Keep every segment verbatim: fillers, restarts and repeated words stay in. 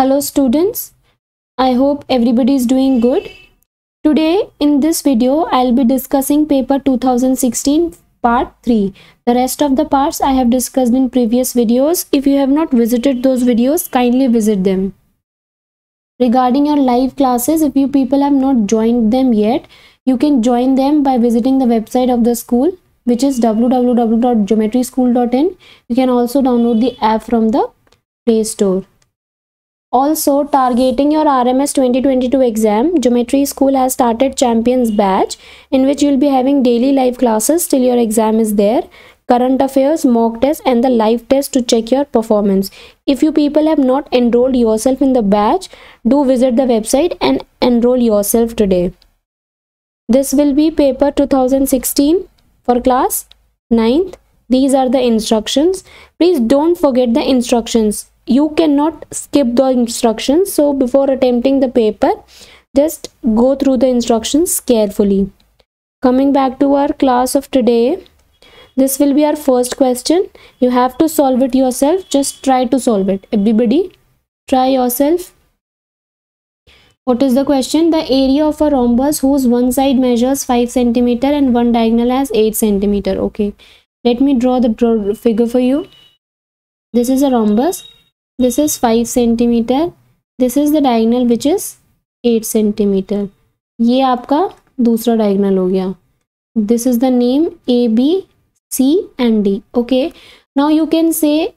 Hello students, I hope everybody is doing good. Today in this video I'll be discussing paper two thousand sixteen part three. The rest of the parts I have discussed in previous videos. If you have not visited those videos, kindly visit them. Regarding your live classes, if you people have not joined them yet, you can join them by visiting the website of the school, which is w w w dot geometry school dot in. You can also download the app from the Play Store. Also, targeting your R M S twenty twenty-two exam, Geometry School has started Champions Batch, in which you will be having daily live classes till your exam is there, current affairs, mock test and the live test to check your performance. If you people have not enrolled yourself in the batch, do visit the website and enroll yourself today. This will be paper two thousand sixteen for class ninth. These are the instructions. Please don't forget the instructions. You cannot skip the instructions, so before attempting the paper, just go through the instructions carefully. Coming back to our class of today, this will be our first question. You have to solve it yourself. Just try to solve it. Everybody, try yourself. What is the question? The area of a rhombus whose one side measures five centimeters and one diagonal has eight centimeters. Okay, let me draw the figure for you. This is a rhombus. This is five centimeters. This is the diagonal which is eight centimeters. ये आपका दूसरा diagonal हो गया. This is the name A, B, C and D. Okay. Now you can say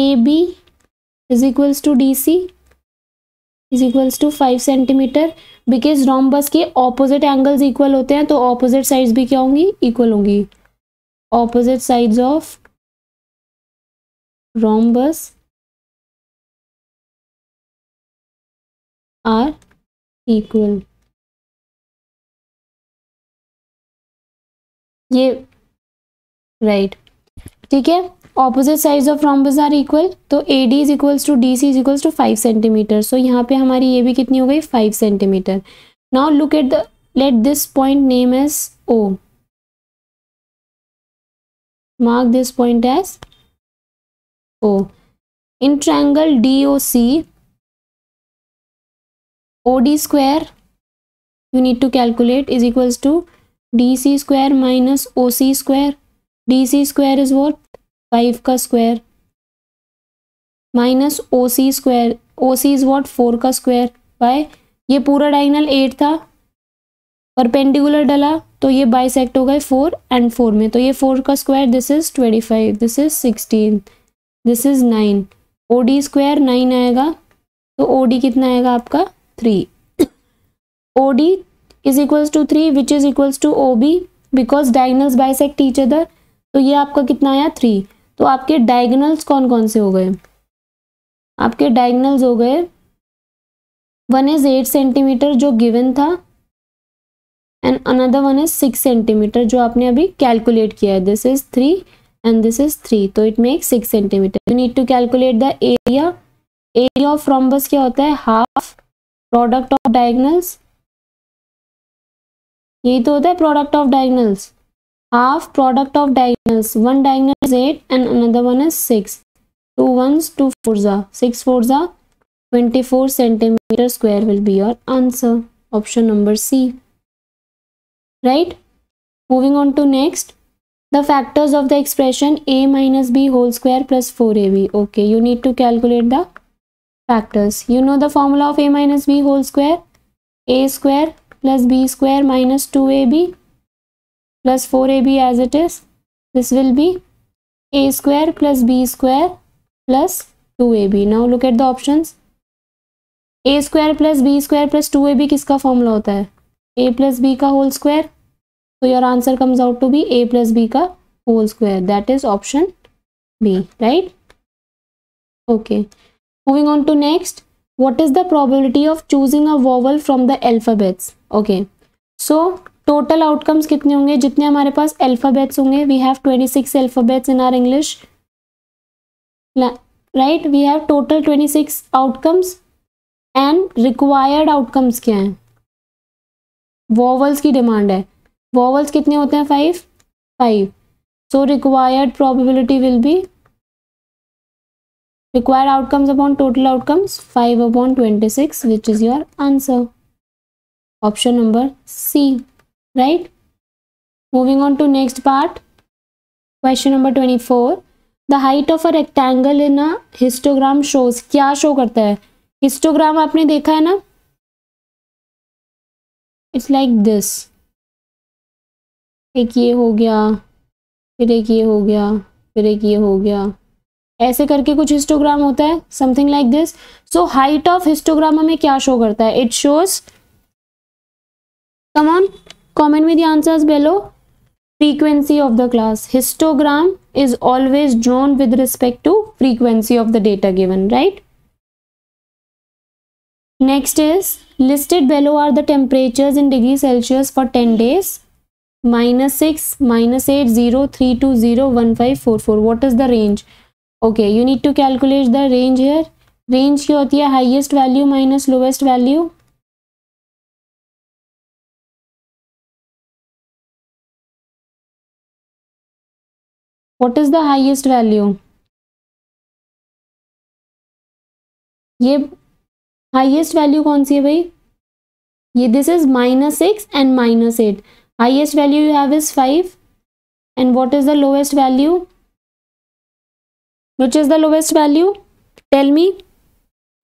A, B is equals to D, C is equals to five centimeters because rhombus के opposite angles equal होते हैं तो opposite sides भी क्या होंगी? Equal होंगी. Opposite sides of rhombus are equal. ये right. ठीक है. Opposite sides of rhombus are equal. तो A D is equals to D C is equals to five centimeter. So यहाँ पे हमारी ये भी कितनी हो गई? Five centimeter. Now look at the. Let this point name as O. Mark this point as O. In triangle D O C. O D square you need to calculate is equals to D C square minus O C square. D C square is what? five ka square minus O C square. O C is what? four ka square. Why? ये पूरा diagonal eight था, perpendicular डाला तो ये bisect हो गए four and four में, तो ये four का square. This is twenty-five, this is sixteen, this is nine. O D square nine आएगा तो O D कितना आएगा आपका? three. O D is equals to three, which is equals to O B because diagonals bisect each other. तो ये आपका कितना आया? three. तो आपके diagonals कौन कौन से हो गए? आपके diagonals हो गए, one is eight centimeters जो given था and another one is six centimeters जो आपने अभी calculate किया है. This is three and this is three. तो it makes six centimeters. You need to calculate the area. Area of rhombus क्या होता है? Half product of diagonals. यही तो होता है product of diagonals. Half product of diagonals. One diagonal is eight and another one is six. Two ones, two fours are six fours are twenty-four centimeter square will be your answer. Option number C. Right. Moving on to next. The factors of the expression a minus b whole square plus four a b. Okay, you need to calculate the factors. You know the formula of a minus b whole square. A square plus b square minus two a b plus four a b as it is. This will be a square plus b square plus two a b. Now look at the options. A square plus b square plus two a b किसका formula होता है? A plus b का whole square. So your answer comes out to be a plus b का whole square. That is option B, right? Okay. Moving on to next, what is the probability of choosing a vowel from the alphabets? Okay, so total outcomes कितने होंगे? जितने हमारे पास alphabets होंगे, we have twenty-six alphabets in our English, right? We have total twenty-six outcomes and required outcomes क्या हैं? Vowels की demand है. Vowels कितने होते हैं? Five, five. So required probability will be Required outcomes upon total outcomes, five upon twenty-six, which is your answer. Option number C, right? Moving on to next part. Question number twenty-four. The height of a rectangle in a histogram shows. क्या show करता है? Histogram आपने देखा है ना? It's like this. एक ये हो गया, फिर एक ये हो गया, फिर एक ये हो गया. ऐसे करके कुछ हिस्टोग्राम होता है, something like this. So height of histogram हमें क्या शो करता है? It shows. Come on, comment में the answers below. Frequency of the class. Histogram is always drawn with respect to frequency of the data given, right? Next is listed below are the temperatures in degree Celsius for ten days. minus six, minus eight, zero, three, two, zero, one, five, four, four. What is the range? Okay, you need to calculate the range here. Range क्या होती है? Highest value minus lowest value. What is the highest value? ये highest value कौन सी है भाई? ये this is minus six and minus eight. Highest value you have is five. And what is the lowest value? Which is the lowest value? Tell me.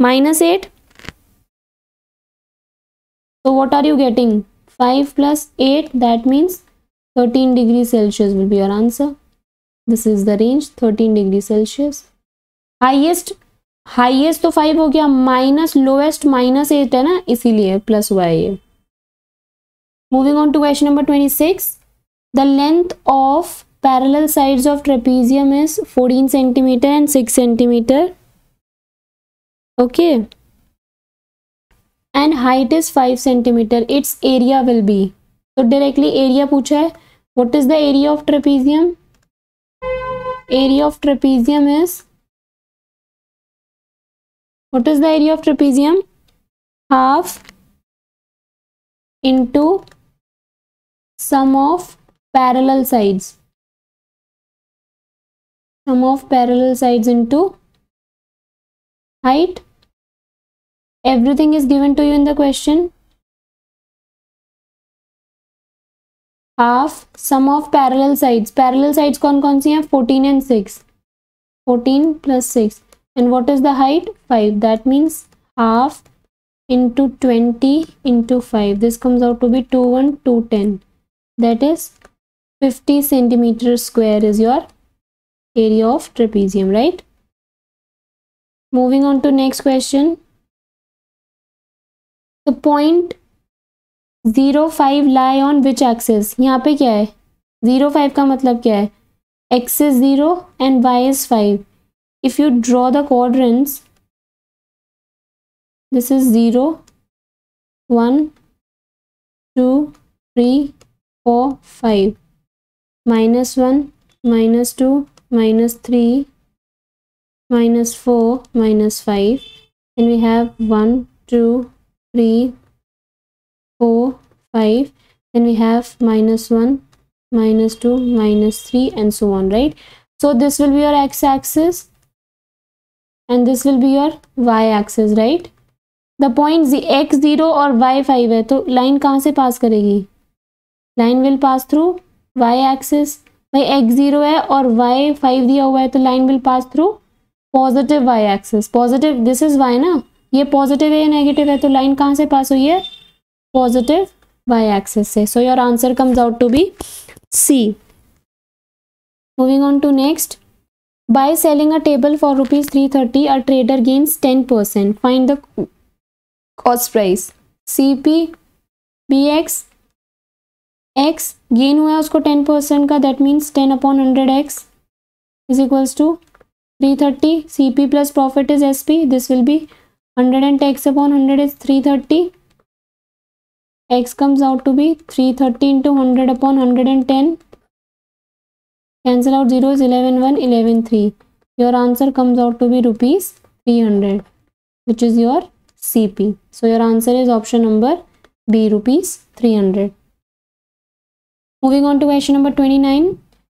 minus eight. So what are you getting? five plus eight, that means thirteen degrees Celsius will be your answer. This is the range, thirteen degrees Celsius. Highest, highest to five ho gaya, minus lowest minus eight है ना, इसीलिए plus हुआ है ये. Moving on to question number twenty-six. The length of parallel sides of trapezium is fourteen centimeters and six centimeters. Okay. And height is five centimeters. Its area will be. So directly area पूछा है. What is the area of trapezium? Area of trapezium is. What is the area of trapezium? Half into sum of parallel sides. Sum of parallel sides into height. Everything is given to you in the question. Half sum of parallel sides. Parallel sides कौन कौन सी हैं? fourteen and six. fourteen plus six. And what is the height? five. That means half into twenty into five. This comes out to be two one two ten. That is fifty centimeters square is your area of trapezium, right? Moving on to next question. The point zero five lie on which axis? यहाँ पे क्या है? zero five का मतलब क्या है? X is zero and Y is five. If you draw the quadrants, this is zero, one, two, three, four, five. minus one, minus two, minus three, minus four, minus five. And we have one, two, three, four, five. Then we have minus one, minus two, minus three, and so on, right? So this will be your x-axis. And this will be your y-axis, right? The point x zero और y five है, तो line कहाँ से pass करेगी? Line will pass through y-axis. भाई x zero है और y five दिया हुआ है, तो line will pass through positive y-axis. Positive, this is y ना, ये पॉजिटिव है या नेगेटिव है, तो लाइन कहाँ से पास हुई है? पॉजिटिव y-axis से. So your answer comes out to be C. Moving on to next. By selling a table for rupees three thirty a trader gains ten percent. Find the cost price. C P, B X, X gain हुआ है उसको ten percent का, that means ten upon one hundred X is equals to three thirty. C P plus profit is S P. This will be one hundred and X upon one hundred is three thirty. X comes out to be three thirty into one hundred upon one hundred ten. Cancel out zeros, eleven one, eleven three. Your answer comes out to be rupees three hundred, which is your C P. So your answer is option number B, rupees three hundred. Moving on to question number twenty-nine.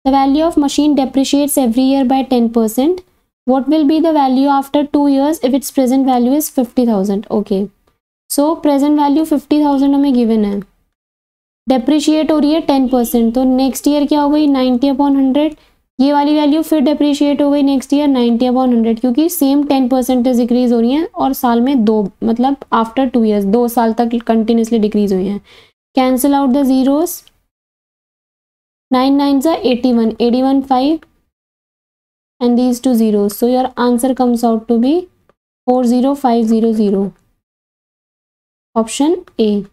The value of machine depreciates every year by ten percent. What will be the value after two years if its present value is fifty thousand? Okay. So present value fifty thousand हमें given है. Depreciate हो रही है ten percent. तो next year क्या हो गई ninety upon one hundred. ये वाली value फिर depreciate हो गई next year ninety upon one hundred. क्योंकि same ten percent decrease हो रही है और साल में दो मतलब after two years दो साल तक continuously decrease हुई है. Cancel out the zeros. nine nines are eighty-one, eighty-one five and these two zeros. So your answer comes out to be forty thousand five hundred. Option A.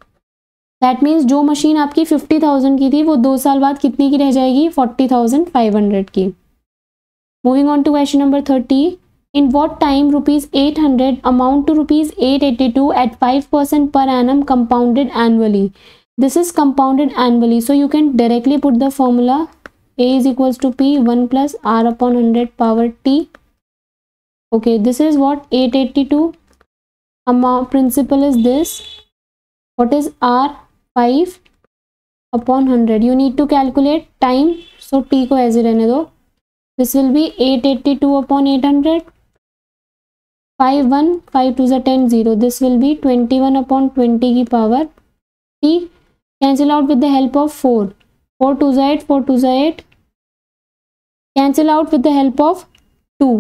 That means जो machine आपकी fifty thousand की थी वो दो साल बाद कितनी की रह जाएगी forty thousand five hundred की. Moving on to question number thirty. In what time rupees eight hundred amount to rupees eight eighty-two at five percent per annum compounded annually? This is compounded annually, so you can directly put the formula A is equals to P one plus R upon one hundred power T. Okay, this is what eight eighty-two. Amount principle is this. What is R? five upon one hundred. You need to calculate time, so T ko aise rehne do. This will be eight eighty-two upon eight hundred. five one, five twos are ten, zero. This will be twenty-one upon twenty ki power T. Cancel out with the help of four. four twos are eight, four twos are eight. Cancel out with the help of two.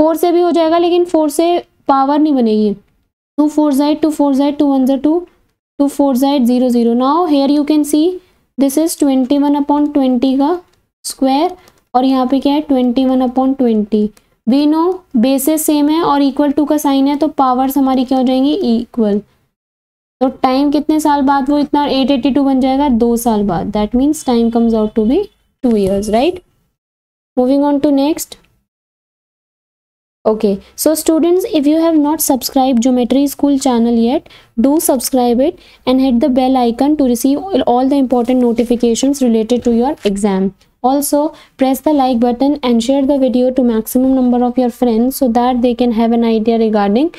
four से भी हो जाएगा लेकिन four से power नहीं बनेगी. two fours are eight, two fours are eight, two ones are two, two fours are eight, zero, zero. Now here you can see this is twenty-one upon twenty का square और यहाँ पे क्या है twenty-one upon twenty. We know bases same है और equal to का sign है तो powers हमारी क्या हो जाएंगी equal. तो टाइम कितने साल बाद वो इतना eight eighty-two बन जाएगा दो साल बाद. That means time comes out to be two years, right? Moving on to next. Okay, so students, if you have not subscribed Geometry School channel yet, do subscribe it and hit the bell icon to receive all the important notifications related to your exam. Also, press the like button and share the video to maximum number of your friends so that they can have an idea regarding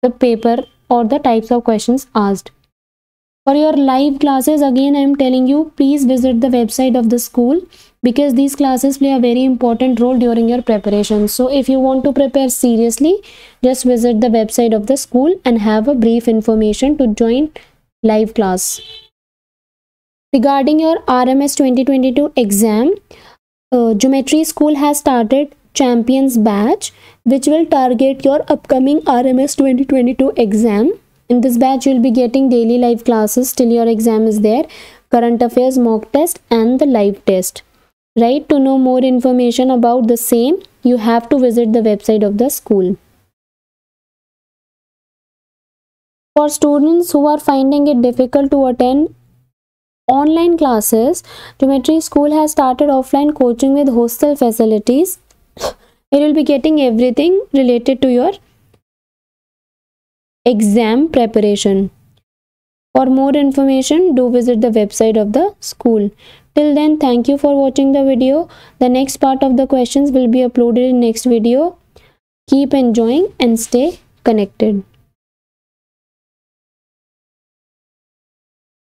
the paper or the types of questions asked. For your live classes, again I am telling you, please visit the website of the school because these classes play a very important role during your preparation. So if you want to prepare seriously, just visit the website of the school and have a brief information to join live class. Regarding your R M S twenty twenty-two exam, uh, Geometry School has started Champions Batch, which will target your upcoming R M S twenty twenty-two exam. In this batch, you will be getting daily live classes till your exam is there, current affairs mock test and the live test. Right? To know more information about the same, you have to visit the website of the school. For students who are finding it difficult to attend online classes, Geometry School has started offline coaching with hostel facilities. You will be getting everything related to your exam preparation. For more information, do visit the website of the school. Till then, thank you for watching the video. The next part of the questions will be uploaded in next video. Keep enjoying and stay connected.